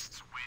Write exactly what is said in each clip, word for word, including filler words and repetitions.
Terrorists win.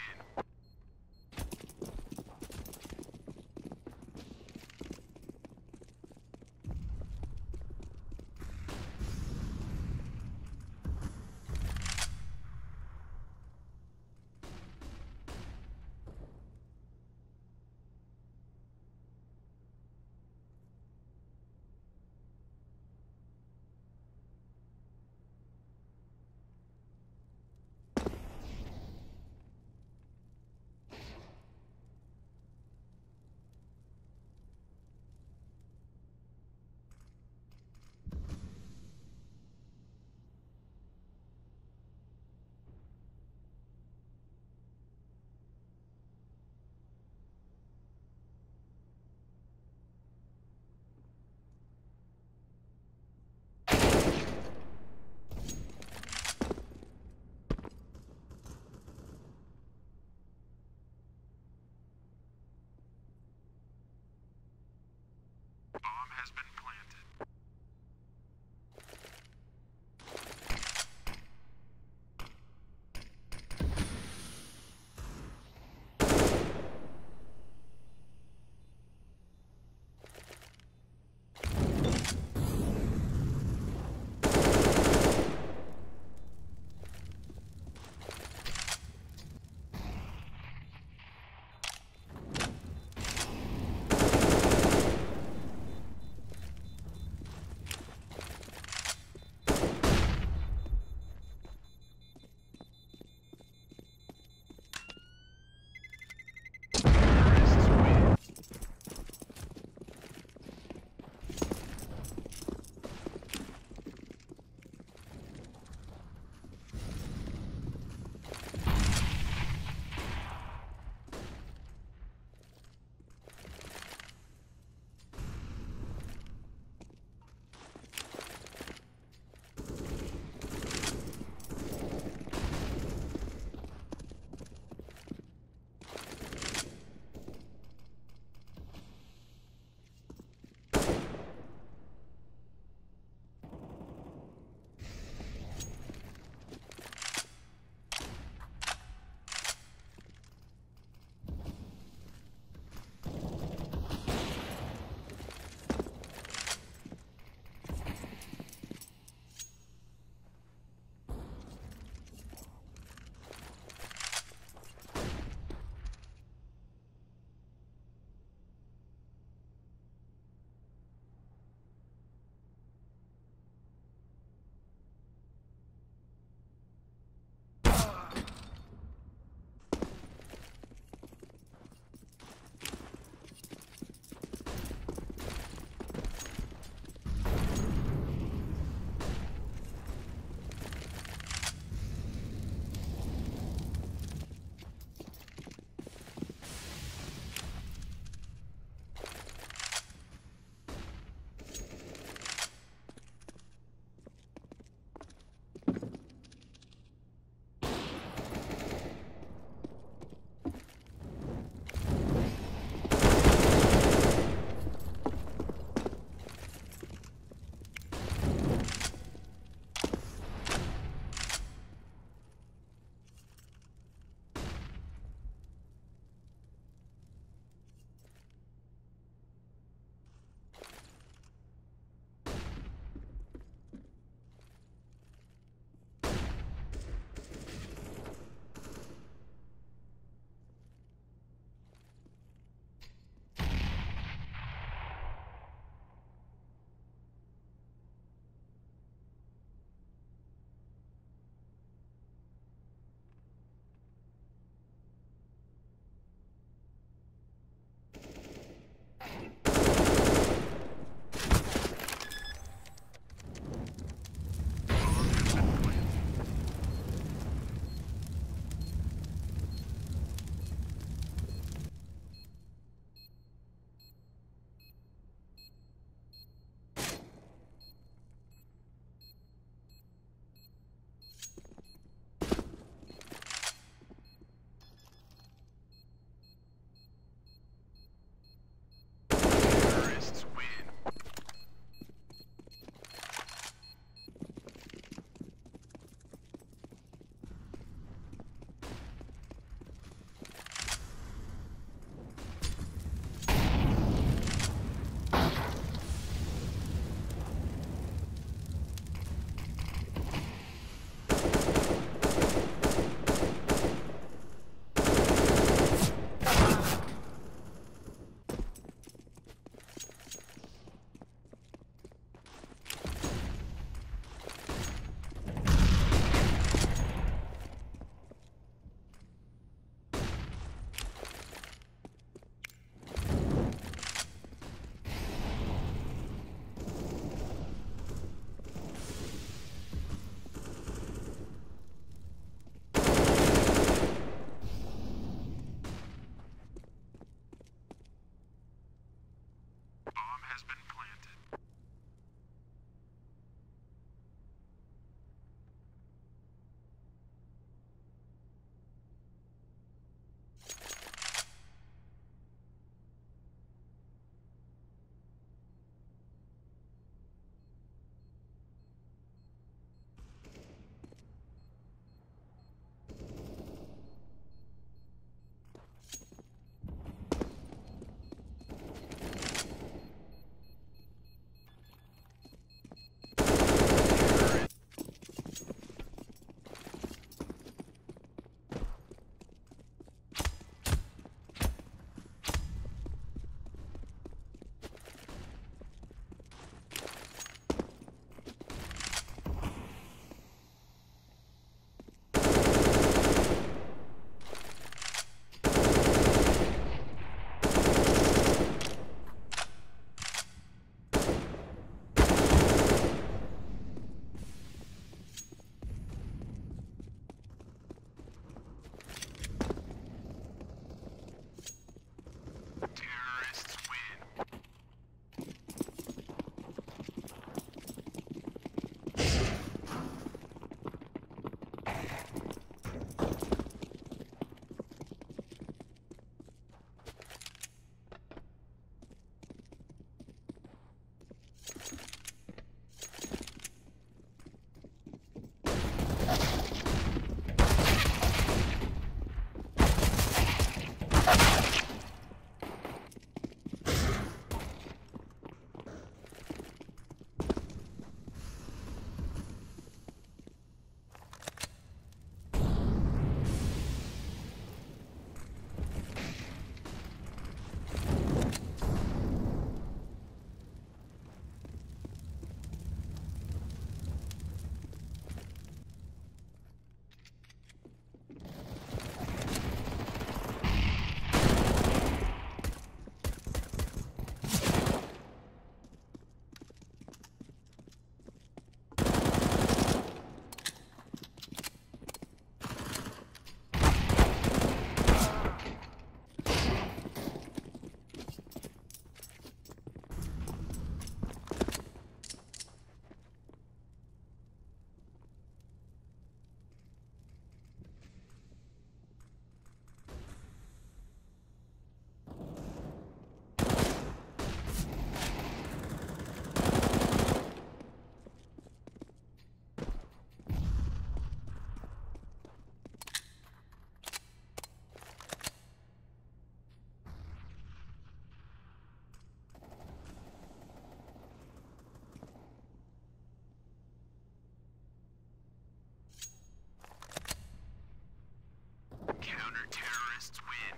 Loyalists win.